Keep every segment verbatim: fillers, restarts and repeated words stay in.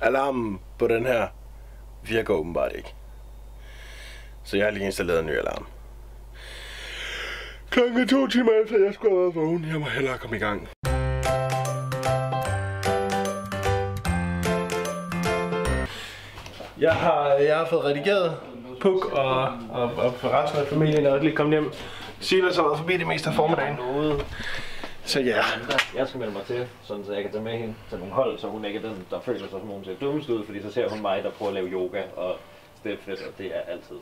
alarmen på den her virker åbenbart ikke. Så jeg har lige installeret en ny alarm. Klokken er to timer efter, jeg skulle have været vågen. Jeg må hellere komme i gang. Jeg har, jeg har fået redigeret. Puk og, og, og resten af familien er også lige kommet hjem. Silas har været forbi det meste af formiddagen. Så ja. Jeg skal melde mig til, sådan så jeg kan tage med hende til nogle hold, så hun ikke er den, der føler sig som hun ser dummest ud, fordi så ser hun mig, der prøver at lave yoga og stepfit, og det er altid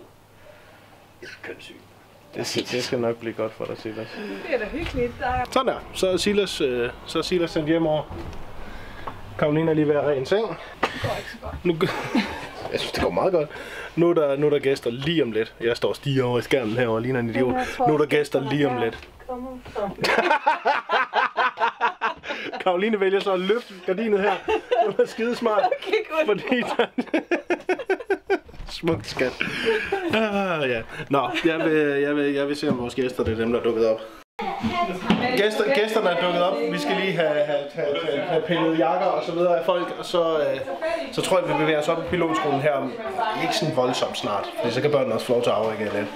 kønssygt. Det, det skal nok blive godt for dig, Silas. Det er da hyggeligt. Der. Sådan der. Så er Silas, øh, så er Silas sendt hjem over. Karoline er lige ved at ren seng. Det går ikke så godt. Nu, jeg synes, det går meget godt. Nu er der, nu er der gæster lige om lidt. Jeg står og stiger over i skærmen herovre og ligner en idiot. Nu er der gæster lige om lidt. Karoline vælger så at løfte gardinet her. Det var skidesmart. Fordi der... Smukt skat. Ah, ja. Nå, jeg vil, jeg, vil, jeg vil se om vores gæster, det er dem, der er dukket op. Gæster, gæsterne er dukket op. Vi skal lige have, have, have, have, have pillet jakker og så videre af folk, og så, øh, så tror jeg, vi bevæger os op i pilotskolen her om ikke sådan voldsomt snart, for så kan børnene også få lov til at afrække lidt.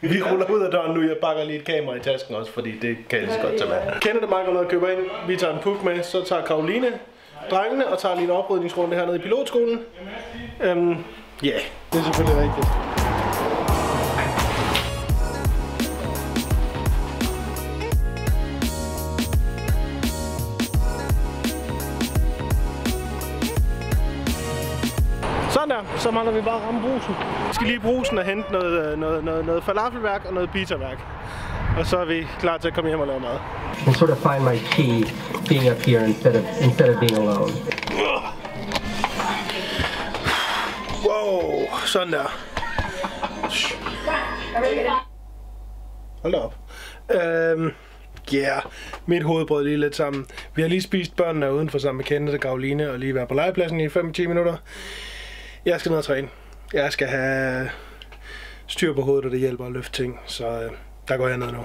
Vi ruller ud af døren nu. Jeg bakker lige et kamera i tasken også, fordi det kan jeg så godt tage med. Kender det meget godt, når jeg køber ind. Vi tager en puk med, så tager Karoline drengene og tager lige en oprydningsrunde hernede i pilotskolen. Øhm, Ja, yeah, det er selvfølgelig rigtigt. Sådan der, så mangler vi bare at ramme brusen. Vi skal lige brusen og hente noget, noget, noget, noget falafelværk og noget pizzaværk. Og så er vi klar til at komme hjem og lave mad. I sort of find my key being up here instead of, instead of being alone. Wow, sådan der. Hold op. Øhm, yeah, mit hoved brød lige lidt sammen. Vi har lige spist, børnene er udenfor sammen med Kenneth og Karoline og lige været på legepladsen i fem til ti minutter. Jeg skal ned og træne. Jeg skal have styr på hovedet, og det hjælper at løfte ting, så øh, der går jeg ned nu.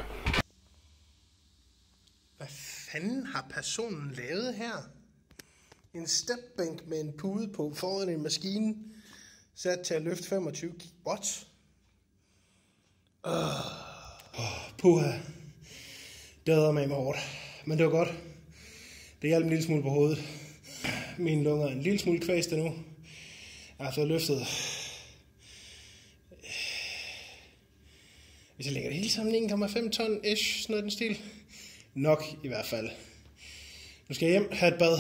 Hvad fanden har personen lavet her? En stepbænk med en pude på foran en maskine. Sat til at løfte femogtyve. What? Åh, oh, puha. Det havde mig hårdt. Men det var godt. Det hjalp en lille smule på hovedet. Mine lunger er en lille smule kvæste nu. Jeg har fået løftet. Hvis jeg lægger det hele sammen en komma fem ton ish, sådan noget den stil. Nok i hvert fald. Nu skal jeg hjem, have et bad.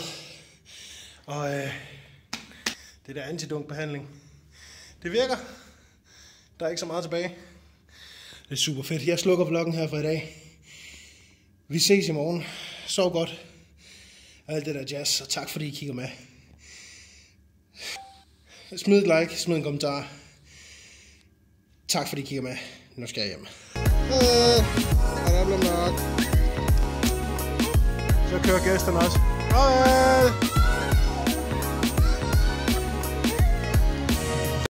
Og øh, det der antidunkbehandling. Det virker. Der er ikke så meget tilbage. Det er super fedt. Jeg slukker vloggen her for i dag. Vi ses i morgen. Sov godt. Alt det der jazz. Og tak fordi I kigger med. Smid et like. Smid en kommentar. Tak fordi I kigger med. Nu skal jeg hjem. Så kører gæsterne også. Hej.